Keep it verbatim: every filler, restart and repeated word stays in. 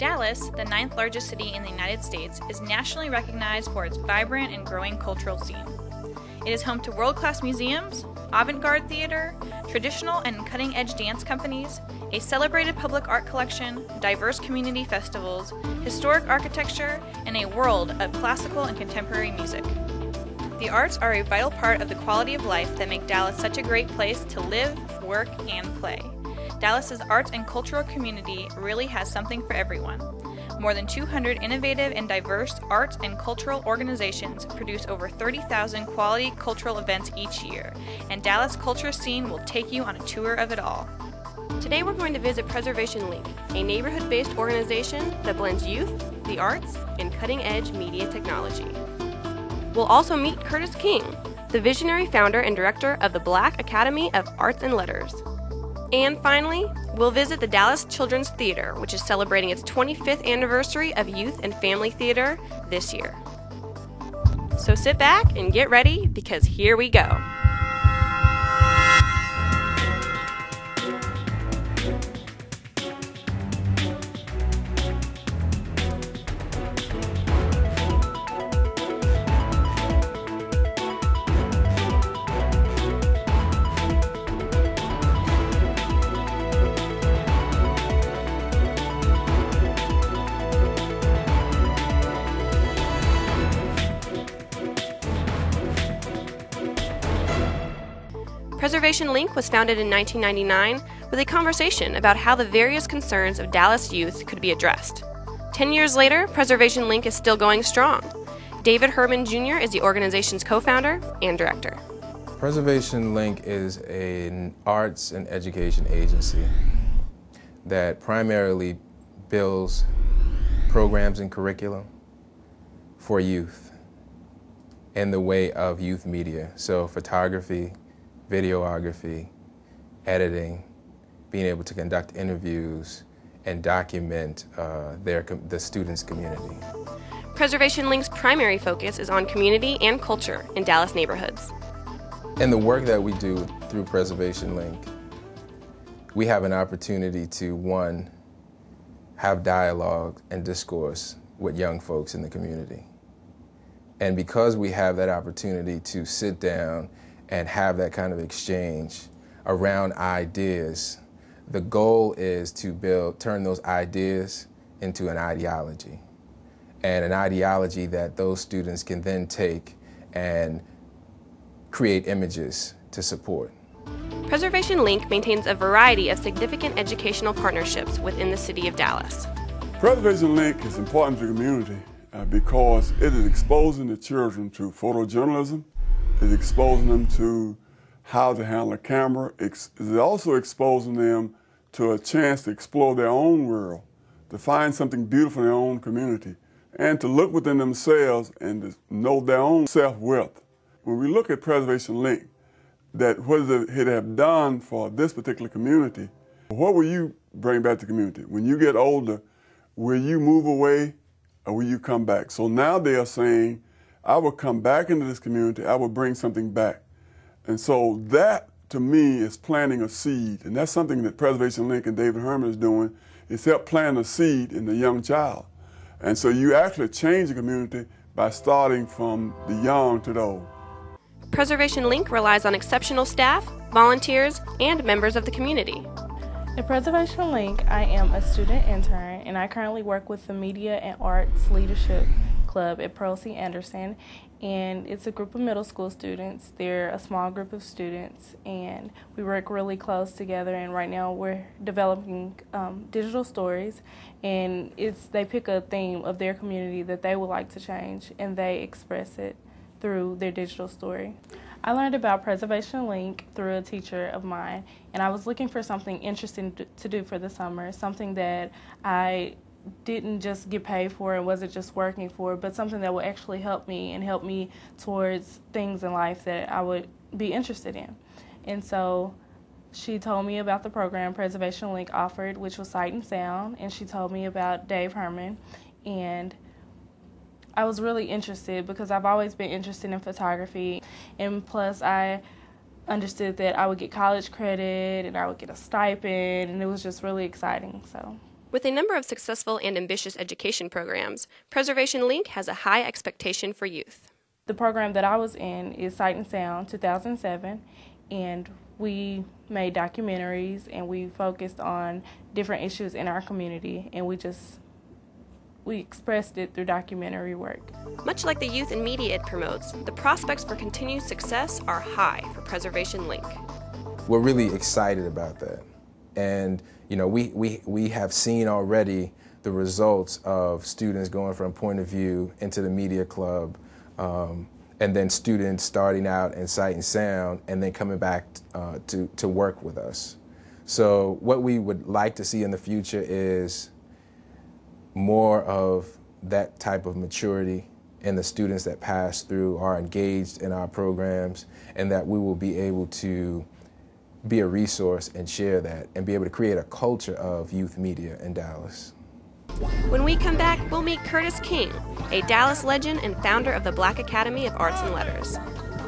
Dallas, the ninth largest city in the United States, is nationally recognized for its vibrant and growing cultural scene. It is home to world-class museums, avant-garde theater, traditional and cutting-edge dance companies, a celebrated public art collection, diverse community festivals, historic architecture, and a world of classical and contemporary music. The arts are a vital part of the quality of life that make Dallas such a great place to live, work, and play. Dallas's arts and cultural community really has something for everyone. More than two hundred innovative and diverse arts and cultural organizations produce over thirty thousand quality cultural events each year, and Dallas Culture Scene will take you on a tour of it all. Today we're going to visit Preservation Link, a neighborhood-based organization that blends youth, the arts, and cutting-edge media technology. We'll also meet Curtis King, the visionary founder and director of the Black Academy of Arts and Letters. And finally, we'll visit the Dallas Children's Theater, which is celebrating its twenty-fifth anniversary of youth and family theater this year. So sit back and get ready, because here we go. Preservation Link was founded in nineteen ninety-nine with a conversation about how the various concerns of Dallas youth could be addressed. Ten years later, Preservation Link is still going strong. David Herman Junior is the organization's co-founder and director. Preservation Link is an arts and education agency that primarily builds programs and curriculum for youth in the way of youth media, so photography, videography, editing, being able to conduct interviews, and document uh, their com the students' community. Preservation Link's primary focus is on community and culture in Dallas neighborhoods. In the work that we do through Preservation Link, we have an opportunity to, one, have dialogue and discourse with young folks in the community. And because we have that opportunity to sit down and have that kind of exchange around ideas, the goal is to build, turn those ideas into an ideology, and an ideology that those students can then take and create images to support. Preservation Link maintains a variety of significant educational partnerships within the city of Dallas. Preservation Link is important to the community because it is exposing the children to photojournalism, is exposing them to how to handle a camera. It's also exposing them to a chance to explore their own world, to find something beautiful in their own community, and to look within themselves and to know their own self-worth. When we look at Preservation Link, that what does it have done for this particular community, what will you bring back to the community? When you get older, will you move away or will you come back? So now they are saying, I will come back into this community, I will bring something back. And so that, to me, is planting a seed, and that's something that Preservation Link and David Herman is doing, is help plant a seed in the young child. And so you actually change the community by starting from the young to the old. Preservation Link relies on exceptional staff, volunteers, and members of the community. At Preservation Link, I am a student intern, and I currently work with the Media and Arts Leadership Club at Pearl C. Anderson, and it's a group of middle school students. They're a small group of students, and we work really close together, and right now we're developing um, digital stories, and it's they pick a theme of their community that they would like to change, and they express it through their digital story. I learned about Preservation Link through a teacher of mine, and I was looking for something interesting to do for the summer, something that I didn't just get paid for and wasn't just working for, but something that would actually help me and help me towards things in life that I would be interested in. And so she told me about the program Preservation Link offered, which was Sight and Sound, and she told me about Dave Herman, and I was really interested because I've always been interested in photography, and plus I understood that I would get college credit and I would get a stipend, and it was just really exciting. So With a number of successful and ambitious education programs, Preservation Link has a high expectation for youth. The program that I was in is Sight and Sound two thousand seven, and we made documentaries and we focused on different issues in our community, and we just we expressed it through documentary work. Much like the youth and media it promotes, the prospects for continued success are high for Preservation Link. We're really excited about that. And you know, we, we, we have seen already the results of students going from Point of View into the Media Club, um, and then students starting out in Sight and Sound and then coming back uh, to, to work with us. So what we would like to see in the future is more of that type of maturity, and the students that pass through are engaged in our programs, and that we will be able to be a resource and share that and be able to create a culture of youth media in Dallas. When we come back, we'll meet Curtis King, a Dallas legend and founder of the Black Academy of Arts and Letters.